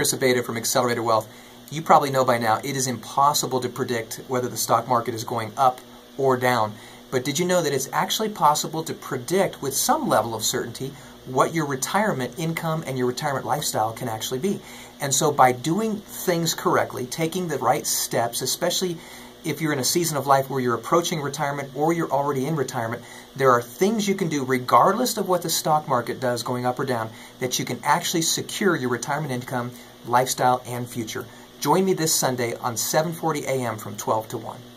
Chris Abeyta from Accelerator Wealth. You probably know by now it is impossible to predict whether the stock market is going up or down. But did you know that it's actually possible to predict with some level of certainty what your retirement income and your retirement lifestyle can actually be? And so by doing things correctly, taking the right steps, especially if you're in a season of life where you're approaching retirement or you're already in retirement, there are things you can do regardless of what the stock market does going up or down that you can actually secure your retirement income, lifestyle, and future. Join me this Sunday on 7:40 a.m. from 12 to 1.